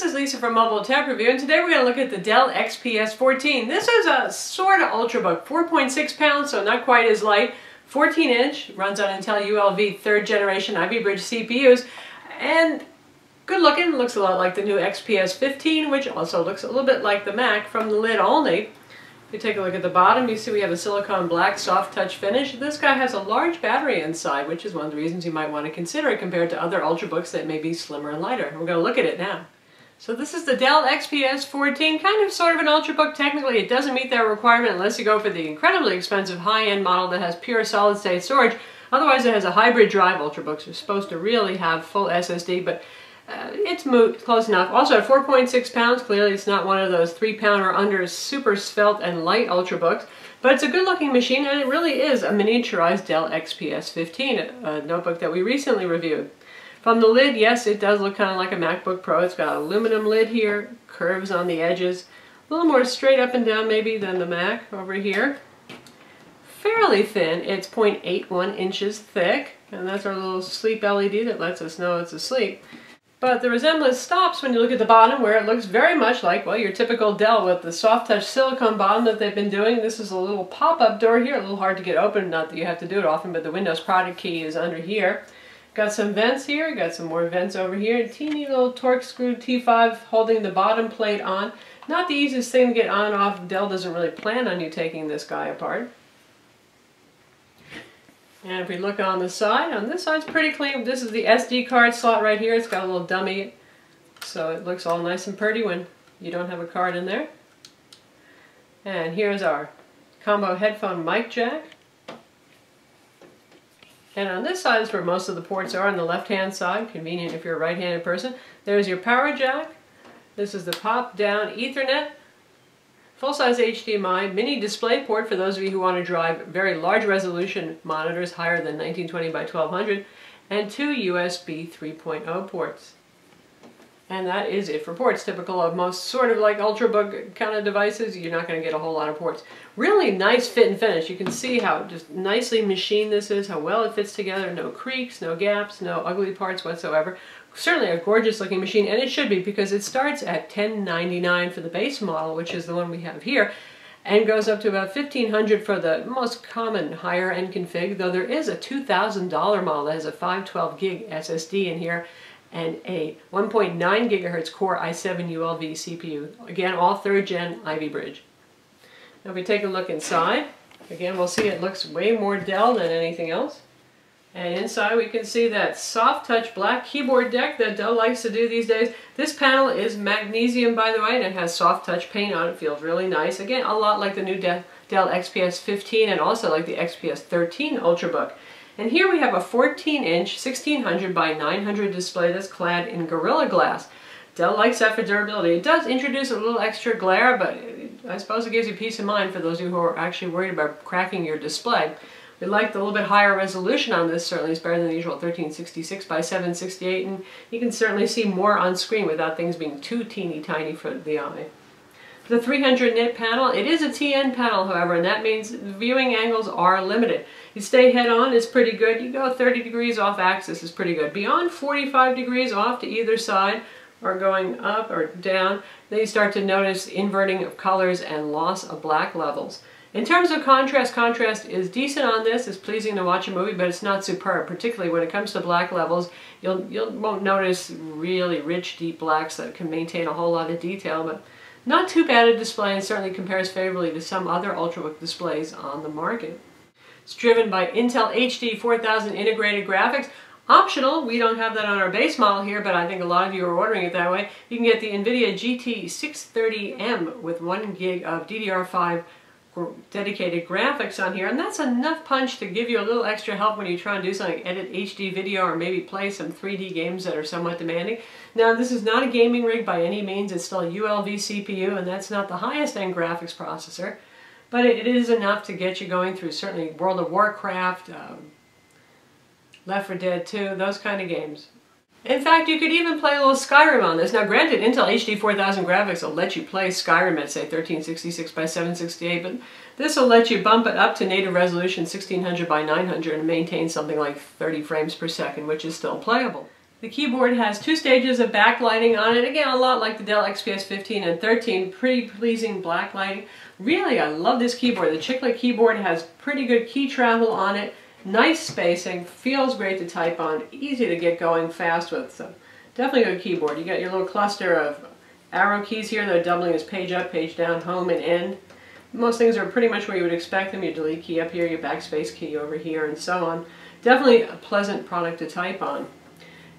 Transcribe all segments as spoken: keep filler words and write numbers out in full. this is Lisa from Mobile Tech Review, and today we're going to look at the Dell X P S fourteen. This is a sort of Ultrabook, four point six pounds, so not quite as light, fourteen inch, runs on Intel U L V third generation Ivy Bridge C P Us, and good looking, looks a lot like the new X P S fifteen, which also looks a little bit like the Mac from the lid only. If you take a look at the bottom, you see we have a silicone black soft touch finish. This guy has a large battery inside, which is one of the reasons you might want to consider it compared to other Ultrabooks that may be slimmer and lighter. We're going to look at it now. So this is the Dell X P S fourteen, kind of sort of an Ultrabook technically. It doesn't meet that requirement unless you go for the incredibly expensive high-end model that has pure solid-state storage. Otherwise it has a hybrid drive. Ultrabooks are supposed to really have full S S D, but uh, it's moved close enough. Also at four point six pounds, clearly it's not one of those three pound or under super svelte and light Ultrabooks, but it's a good-looking machine and it really is a miniaturized Dell X P S fifteen, a notebook that we recently reviewed. From the lid, yes, it does look kind of like a MacBook Pro. It's got an aluminum lid here, curves on the edges, a little more straight up and down maybe than the Mac over here. Fairly thin, it's zero point eight one inches thick, and that's our little sleep L E D that lets us know it's asleep. But the resemblance stops when you look at the bottom, where it looks very much like, well, your typical Dell with the soft-touch silicone bottom that they've been doing. This is a little pop-up door here, a little hard to get open, not that you have to do it often, but the Windows product key is under here. Got some vents here, got some more vents over here, teeny little Torx screw T five holding the bottom plate on. Not the easiest thing to get on and off. Dell doesn't really plan on you taking this guy apart. And if we look on the side, on this side's pretty clean. This is the S D card slot right here. It's got a little dummy, so it looks all nice and pretty when you don't have a card in there. And here's our combo headphone mic jack. And on this side is where most of the ports are, on the left-hand side, convenient if you're a right-handed person. There's your power jack. This is the pop-down Ethernet. Full-size H D M I, mini display port for those of you who want to drive very large resolution monitors higher than nineteen twenty by twelve hundred, and two U S B three point oh ports. And that is it for ports, typical of most sort of like Ultrabook kind of devices. You're not going to get a whole lot of ports. Really nice fit and finish. You can see how just nicely machined this is, how well it fits together. No creaks, no gaps, no ugly parts whatsoever. Certainly a gorgeous looking machine, and it should be, because it starts at ten ninety-nine for the base model, which is the one we have here, and goes up to about fifteen hundred dollars for the most common higher end config, though there is a two thousand dollar model that has a five twelve gig S S D in here, and a one point nine gigahertz Core i seven U L V C P U. Again, all third gen Ivy Bridge. Now if we take a look inside, again we'll see it looks way more Dell than anything else. And inside we can see that soft touch black keyboard deck that Dell likes to do these days. This panel is magnesium, by the way, and it has soft touch paint on it. Feels really nice. Again, a lot like the new Dell X P S fifteen and also like the X P S thirteen Ultrabook. And here we have a fourteen inch sixteen hundred by nine hundred display that's clad in Gorilla Glass. Dell likes that for durability. It does introduce a little extra glare, but I suppose it gives you peace of mind for those of you who are actually worried about cracking your display. We like the little bit higher resolution on this, certainly it's better than the usual thirteen sixty-six by seven sixty-eight, and you can certainly see more on screen without things being too teeny tiny for the eye. The three hundred nit panel, it is a T N panel, however, and that means viewing angles are limited. You stay head on, it's pretty good. You go thirty degrees off axis is pretty good. Beyond forty-five degrees off to either side, or going up or down, then you start to notice inverting of colors and loss of black levels. In terms of contrast, contrast is decent on this. It's pleasing to watch a movie, but it's not superb, particularly when it comes to black levels. You'll, you won't notice really rich, deep blacks that can maintain a whole lot of detail, but not too bad a display, and certainly compares favorably to some other Ultrabook displays on the market. It's driven by Intel H D four thousand integrated graphics. Optional, we don't have that on our base model here, but I think a lot of you are ordering it that way. You can get the NVIDIA G T six thirty M with one gig of D D R five dedicated graphics on here, and that's enough punch to give you a little extra help when you try and do something, edit H D video or maybe play some three D games that are somewhat demanding. Now this is not a gaming rig by any means, it's still a U L V C P U, and that's not the highest end graphics processor, but it is enough to get you going through certainly World of Warcraft, um, Left four Dead two, those kind of games. In fact, you could even play a little Skyrim on this. Now granted, Intel H D four thousand graphics will let you play Skyrim at say thirteen sixty-six by seven sixty-eight, but this will let you bump it up to native resolution sixteen hundred by nine hundred and maintain something like thirty frames per second, which is still playable. The keyboard has two stages of backlighting on it, again a lot like the Dell X P S fifteen and thirteen, pretty pleasing black lighting. Really, I love this keyboard. The chiclet keyboard has pretty good key travel on it, nice spacing, feels great to type on, easy to get going fast with, so definitely a good keyboard. You got your little cluster of arrow keys here, they're doubling as page up, page down, home, and end. Most things are pretty much where you would expect them. Your delete key up here, your backspace key over here, and so on. Definitely a pleasant product to type on.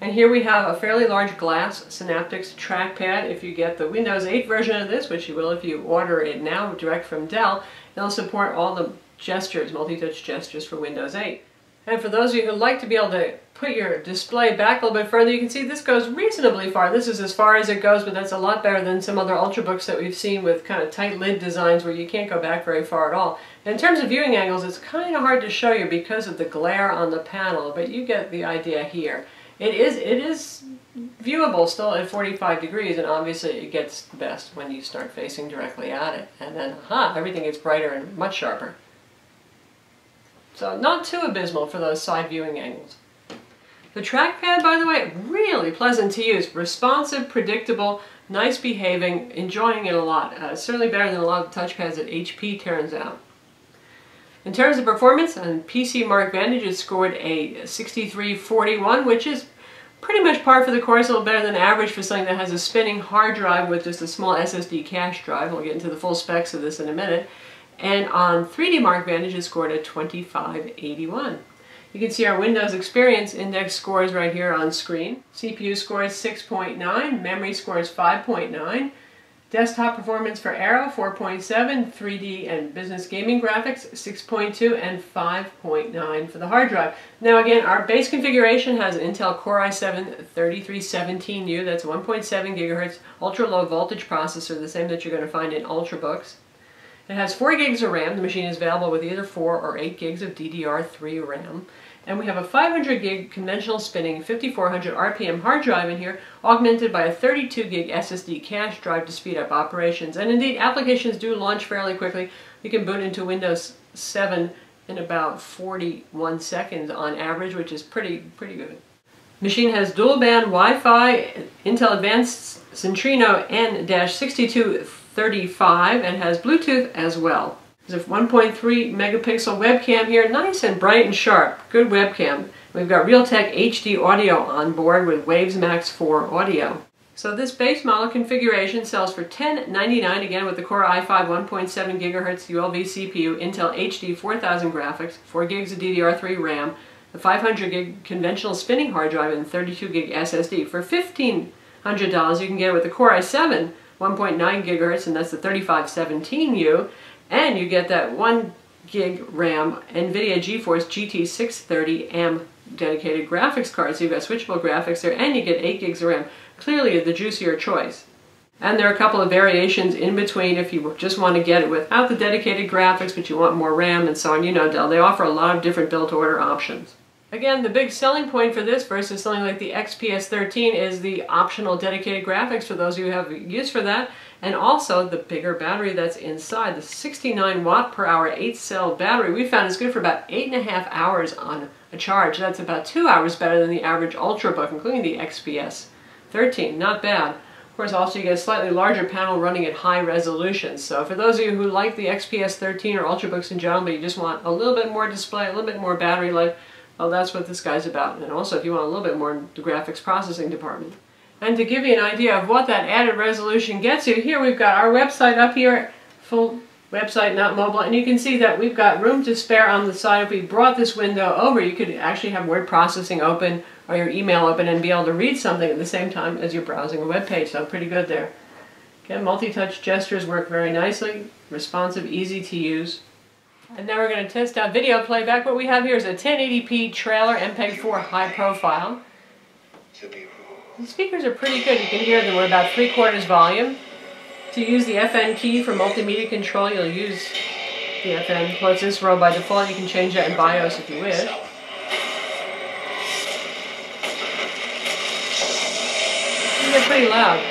And here we have a fairly large glass Synaptics trackpad. If you get the Windows eight version of this, which you will if you order it now direct from Dell, they'll support all the gestures, multi-touch gestures for Windows eight. And for those of you who like to be able to put your display back a little bit further, you can see this goes reasonably far. This is as far as it goes, but that's a lot better than some other Ultrabooks that we've seen with kind of tight lid designs where you can't go back very far at all. And in terms of viewing angles, it's kind of hard to show you because of the glare on the panel, but you get the idea here. It is, it is viewable still at forty-five degrees, and obviously it gets best when you start facing directly at it. And then, aha, everything gets brighter and much sharper. So not too abysmal for those side viewing angles. The trackpad, by the way, really pleasant to use. Responsive, predictable, nice behaving, enjoying it a lot. Uh, certainly better than a lot of touchpads that H P turns out. In terms of performance, on P C Mark Vantage it scored a sixty-three forty-one, which is pretty much par for the course, a little better than average for something that has a spinning hard drive with just a small S S D cache drive. We'll get into the full specs of this in a minute. And on three D Mark Vantage it scored a twenty-five eighty-one. You can see our Windows Experience Index scores right here on screen. C P U scores six point nine, memory scores five point nine, desktop performance for Aero four point seven, three D and business gaming graphics six point two, and five point nine for the hard drive. Now again, our base configuration has an Intel Core i seven thirty-three seventeen U, that's one point seven gigahertz ultra low voltage processor, the same that you're going to find in Ultrabooks. It has four gigs of RAM. The machine is available with either four or eight gigs of D D R three RAM. And we have a five hundred gig conventional spinning fifty-four hundred R P M hard drive in here, augmented by a thirty-two gig S S D cache drive to speed up operations. And indeed, applications do launch fairly quickly. You can boot into Windows seven in about forty-one seconds on average, which is pretty, pretty good. Machine has dual band Wi-Fi, Intel Advanced Centrino N sixty-two thirty-five, and has Bluetooth as well. There's a one point three megapixel webcam here, nice and bright and sharp, good webcam. We've got Realtek H D audio on board with Waves Max four audio. So this base model configuration sells for ten ninety-nine, again with the Core i five one point seven gigahertz U L V C P U, Intel H D four thousand graphics, four gigs of D D R three RAM, the five hundred gig conventional spinning hard drive, and thirty-two gig S S D. For fifteen hundred dollars you can get it with the Core i seven one point nine gigahertz, and that's the thirty-five seventeen U, and you get that one gig RAM NVIDIA G T six thirty M dedicated graphics card, so you've got switchable graphics there, and you get eight gigs of RAM. Clearly the juicier choice. And there are a couple of variations in between if you just want to get it without the dedicated graphics, but you want more RAM and so on. You know Dell, they offer a lot of different built-order options. Again, the big selling point for this versus something like the X P S thirteen is the optional dedicated graphics for those who have use for that, and also the bigger battery that's inside, the sixty-nine watt per hour eight cell battery we found is good for about eight and a half hours on a charge. That's about two hours better than the average Ultrabook, including the X P S thirteen. Not bad. Of course, also you get a slightly larger panel running at high resolution. So for those of you who like the X P S thirteen or Ultrabooks in general, but you just want a little bit more display, a little bit more battery life, well, that's what this guy's about. And also, if you want a little bit more in the graphics processing department. And to give you an idea of what that added resolution gets you, here we've got our website up here, full website, not mobile, and you can see that we've got room to spare on the side. If we brought this window over, you could actually have word processing open or your email open and be able to read something at the same time as you're browsing a web page, so pretty good there. Again, multi-touch gestures work very nicely, responsive, easy to use. And now we're going to test out video playback. What we have here is a ten eighty p trailer M P E G four high profile. The speakers are pretty good. You can hear them. We're about three quarters volume. To use the F N key for multimedia control, you'll use the F N plus this row by default. You can change that in BIOS if you wish. They're pretty loud.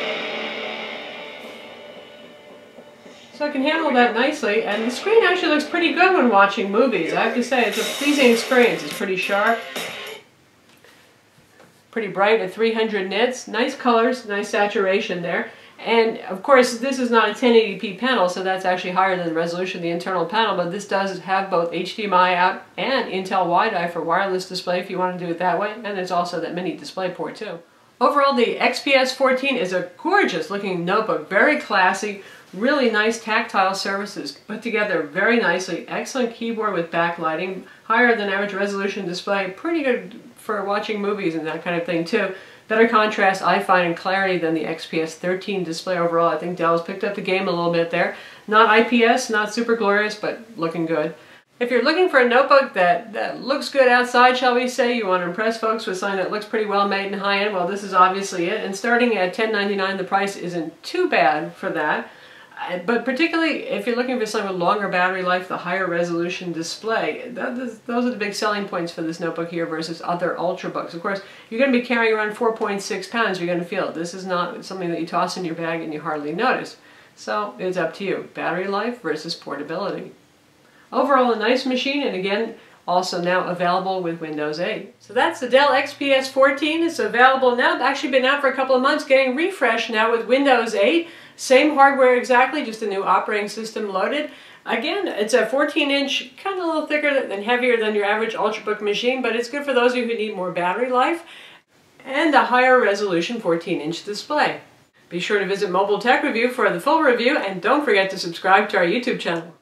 So I can handle that nicely, and the screen actually looks pretty good when watching movies. I have to say, it's a pleasing experience. It's pretty sharp. pretty bright at three hundred nits. Nice colors, nice saturation there. And of course, this is not a ten eighty p panel, so that's actually higher than the resolution of the internal panel, but this does have both H D M I out and Intel Wi-Fi for wireless display if you want to do it that way, and there's also that mini display port too. Overall, the X P S fourteen is a gorgeous looking notebook, very classy, really nice tactile surfaces put together very nicely, excellent keyboard with backlighting, higher than average resolution display, pretty good for watching movies and that kind of thing too. Better contrast, I find, and clarity than the X P S thirteen display overall. I think Dell's picked up the game a little bit there. Not I P S, not super glorious, but looking good. If you're looking for a notebook that, that looks good outside, shall we say, you want to impress folks with something that looks pretty well made and high-end, well, this is obviously it. And starting at ten ninety-nine, the price isn't too bad for that. But particularly if you're looking for something with longer battery life, the higher resolution display, that is, those are the big selling points for this notebook here versus other Ultrabooks. Of course, you're going to be carrying around four point six pounds, you're going to feel it. This is not something that you toss in your bag and you hardly notice. So it's up to you, battery life versus portability. Overall, a nice machine, and again, also now available with Windows eight. So that's the Dell X P S fourteen. It's available now. It's actually been out for a couple of months, getting refreshed now with Windows eight. Same hardware exactly, just a new operating system loaded. Again, it's a fourteen inch, kind of a little thicker and heavier than your average Ultrabook machine, but it's good for those of you who need more battery life and a higher resolution fourteen inch display. Be sure to visit Mobile Tech Review for the full review, and don't forget to subscribe to our YouTube channel.